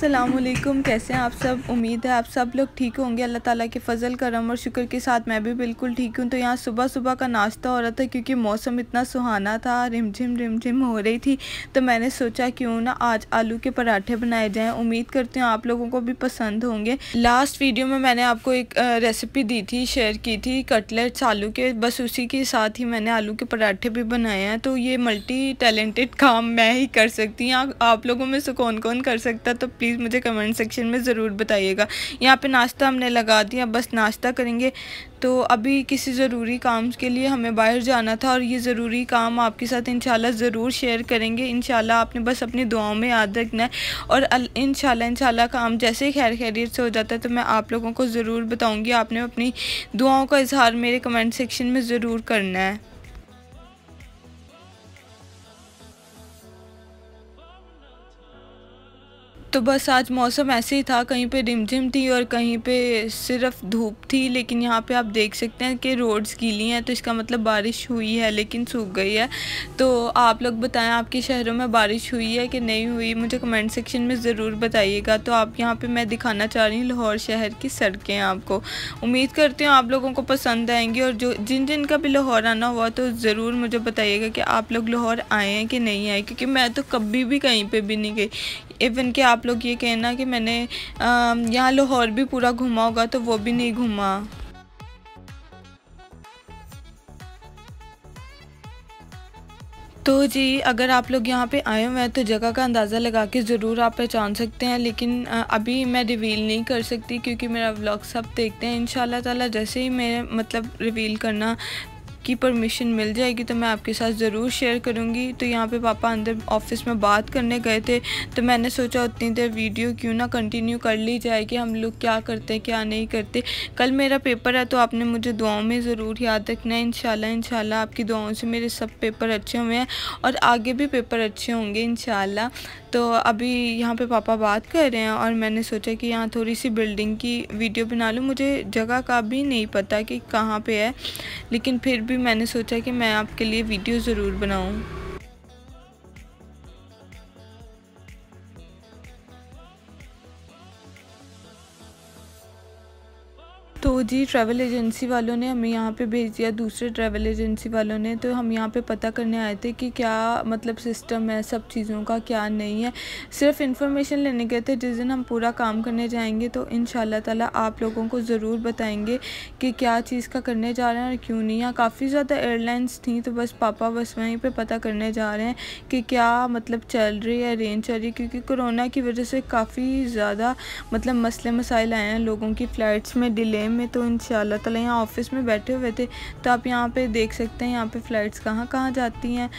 अस्सलामुअलैकुम, कैसे हैं आप सब। उम्मीद है आप सब लोग ठीक होंगे। अल्लाह ताला के फ़ज़ल करम और शुक्र के साथ मैं भी बिल्कुल ठीक हूँ। तो यहाँ सुबह सुबह का नाश्ता हो रहा था क्योंकि मौसम इतना सुहाना था, रिमझिम हो रही थी। तो मैंने सोचा क्यों ना आज आलू के पराठे बनाए जाएँ। उम्मीद करती हूँ आप लोगों को भी पसंद होंगे। लास्ट वीडियो में मैंने आपको एक रेसिपी दी थी, शेयर की थी, कटलेट्स आलू के। बस उसी के साथ ही मैंने आलू के पराठे भी बनाए हैं। तो ये मल्टी टैलेंटेड काम मैं ही कर सकती हूँ। आप लोगों में से कौन कौन कर सकता, तो प्लीज़ मुझे कमेंट सेक्शन में ज़रूर बताइएगा। यहाँ पे नाश्ता हमने लगा दिया, बस नाश्ता करेंगे। तो अभी किसी ज़रूरी काम के लिए हमें बाहर जाना था और ये ज़रूरी काम आपके साथ इंशाल्लाह ज़रूर शेयर करेंगे। इंशाल्लाह आपने बस अपनी दुआओं में याद रखना है और इंशाल्लाह काम जैसे ही खैर खैरियत से हो जाता है तो मैं आप लोगों को ज़रूर बताऊँगी। आपने अपनी दुआओं का इजहार मेरे कमेंट सेक्शन में ज़रूर करना है। तो बस आज मौसम ऐसे ही था, कहीं पे रिमझिम थी और कहीं पे सिर्फ धूप थी। लेकिन यहाँ पे आप देख सकते हैं कि रोड्स गीली हैं, तो इसका मतलब बारिश हुई है लेकिन सूख गई है। तो आप लोग बताएं आपके शहरों में बारिश हुई है कि नहीं हुई, मुझे कमेंट सेक्शन में ज़रूर बताइएगा। तो आप यहाँ पे मैं दिखाना चाह रही हूँ लाहौर शहर की सड़कें आपको। उम्मीद करती हूँ आप लोगों को पसंद आएँगी। और जो जिन का भी लाहौर आना हुआ तो ज़रूर मुझे बताइएगा कि आप लोग लाहौर आए हैं कि नहीं आए, क्योंकि मैं तो कभी भी कहीं पर भी नहीं गई। इवन कि आप लोग ये कहना कि मैंने यहाँ लाहौर भी पूरा घूमा होगा, तो वो भी नहीं घूमा। तो जी अगर आप लोग यहाँ पे आए हुए हैं तो जगह का अंदाज़ा लगा के ज़रूर आप पहचान सकते हैं, लेकिन अभी मैं रिवील नहीं कर सकती क्योंकि मेरा व्लॉग सब देखते हैं। इंशाल्लाह ताला जैसे ही मैं मतलब रिवील करना की परमिशन मिल जाएगी तो मैं आपके साथ ज़रूर शेयर करूंगी। तो यहाँ पे पापा अंदर ऑफिस में बात करने गए थे, तो मैंने सोचा उतनी देर वीडियो क्यों ना कंटिन्यू कर ली जाए कि हम लोग क्या करते हैं क्या नहीं करते। कल मेरा पेपर है, तो आपने मुझे दुआओं में ज़रूर याद रखना है। इंशाल्लाह आपकी दुआओं से मेरे सब पेपर अच्छे हुए हैं और आगे भी पेपर अच्छे होंगे इंशाल्लाह। तो अभी यहाँ पे पापा बात कर रहे हैं और मैंने सोचा कि यहाँ थोड़ी सी बिल्डिंग की वीडियो बना लूँ। मुझे जगह का भी नहीं पता कि कहाँ पे है, लेकिन फिर भी मैंने सोचा कि मैं आपके लिए वीडियो ज़रूर बनाऊँ। तो जी ट्रैवल एजेंसी वालों ने हमें यहाँ पे भेज दिया, दूसरे ट्रैवल एजेंसी वालों ने। तो हम यहाँ पे पता करने आए थे कि क्या मतलब सिस्टम है सब चीज़ों का, क्या नहीं है। सिर्फ इन्फॉर्मेशन लेने गए थे। जिस दिन हम पूरा काम करने जाएंगे तो इंशाल्लाह ताला आप लोगों को ज़रूर बताएंगे कि क्या चीज़ का करने जा रहे हैं और क्यों नहीं है। काफ़ी ज़्यादा एयरलाइंस थी, तो बस पापा बस वहीं पर पता करने जा रहे हैं कि क्या मतलब चल रही है, रेंज चल रही है, क्योंकि कोरोना की वजह से काफ़ी ज़्यादा मतलब मसले मसाइल आए हैं लोगों की फ़्लाइट्स में डिले में। तो इंशाल्लाह ताला यहाँ ऑफिस में बैठे हुए थे, तो आप यहाँ पे देख सकते हैं यहाँ पे फ्लाइट्स कहाँ कहाँ जाती हैं।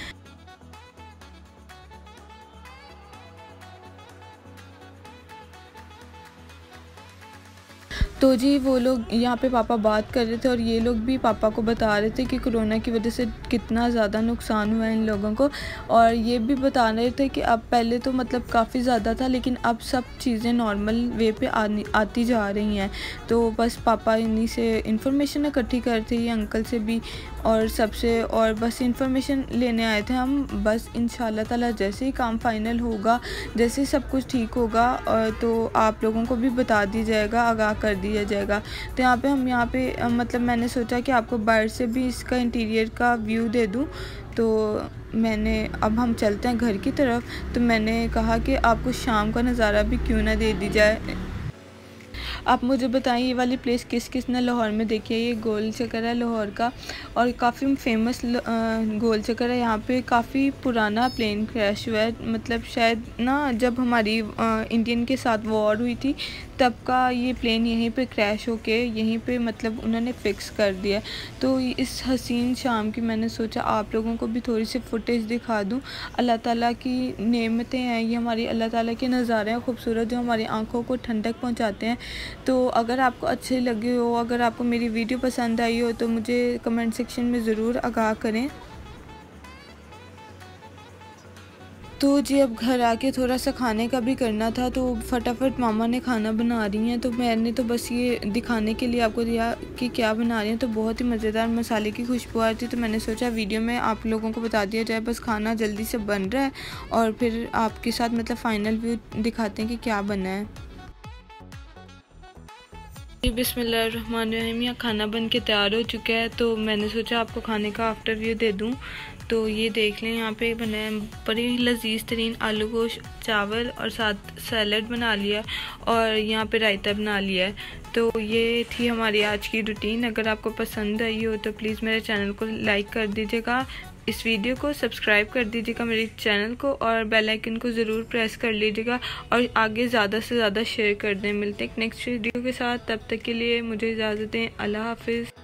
तो जी वो लोग यहाँ पे पापा बात कर रहे थे और ये लोग भी पापा को बता रहे थे कि कोरोना की वजह से कितना ज़्यादा नुकसान हुआ है इन लोगों को। और ये भी बता रहे थे कि अब पहले तो मतलब काफ़ी ज़्यादा था, लेकिन अब सब चीज़ें नॉर्मल वे पे आती जा रही हैं। तो बस पापा इन्हीं से इन्फॉर्मेशन इकट्ठी कर रहे थे, ये अंकल से भी और सबसे, और बस इन्फॉर्मेशन लेने आए थे हम। बस इंशाल्लाह ताला जैसे ही काम फ़ाइनल होगा, जैसे ही सब कुछ ठीक होगा तो आप लोगों को भी बता दिया जाएगा, आगाह कर दिया जाएगा। तो यहाँ पे हम मतलब मैंने सोचा कि आपको बाहर से भी इसका इंटीरियर का व्यू दे दूँ। तो मैंने अब हम चलते हैं घर की तरफ। तो मैंने कहा कि आपको शाम का नज़ारा भी क्यों ना दे दी जाए। आप मुझे बताएं ये वाली प्लेस किस किस ने लाहौर में देखी है। ये गोल चक्कर है लाहौर का और काफ़ी फेमस गोल चक्कर है। यहाँ पे काफ़ी पुराना प्लेन क्रैश हुआ है, मतलब शायद ना जब हमारी इंडियन के साथ वॉर हुई थी तब का ये प्लेन यहीं पे क्रैश होके यहीं पे मतलब उन्होंने फ़िक्स कर दिया। तो इस हसीन शाम की मैंने सोचा आप लोगों को भी थोड़ी सी फुटेज दिखा दूँ। अल्लाह ताला की नेमतें हैं ये हमारी, अल्लाह ताला के नज़ारे हैं खूबसूरत जो हमारी आँखों को ठंडक पहुँचाते हैं। तो अगर आपको अच्छे लगे हो, अगर आपको मेरी वीडियो पसंद आई हो तो मुझे कमेंट सेक्शन में ज़रूर आगाह करें। तो जी अब घर आके थोड़ा सा खाने का भी करना था, तो फटाफट मामा ने खाना बना रही हैं। तो मैंने तो बस ये दिखाने के लिए आपको दिया कि क्या बना रही हैं। तो बहुत ही मज़ेदार मसाले की खुशबू आ रही थी, तो मैंने सोचा वीडियो में आप लोगों को बता दिया जाए। बस खाना जल्दी से बन रहा है और फिर आपके साथ मतलब फ़ाइनल व्यू दिखाते हैं कि क्या बना है। जी बिस्मिल्लाहिर्रहमानिर्रहीम, यहाँ खाना बन के तैयार हो चुका है, तो मैंने सोचा आपको खाने का आफ्टर व्यू दे दूँ। तो ये देख लें, यहाँ पे बना है बड़ी लजीज तरीन आलू गोश चावल और साथ सैलड बना लिया और यहाँ पे रायता बना लिया है। तो ये थी हमारी आज की रूटीन। अगर आपको पसंद आई हो तो प्लीज़ मेरे चैनल को लाइक कर दीजिएगा, इस वीडियो को सब्सक्राइब कर दीजिएगा मेरे चैनल को, और बेल आइकन को ज़रूर प्रेस कर लीजिएगा और आगे ज़्यादा से ज़्यादा शेयर कर दें। मिलते हैं नेक्स्ट वीडियो के साथ, तब तक के लिए मुझे इजाज़त दें। अल्लाह हाफिज़।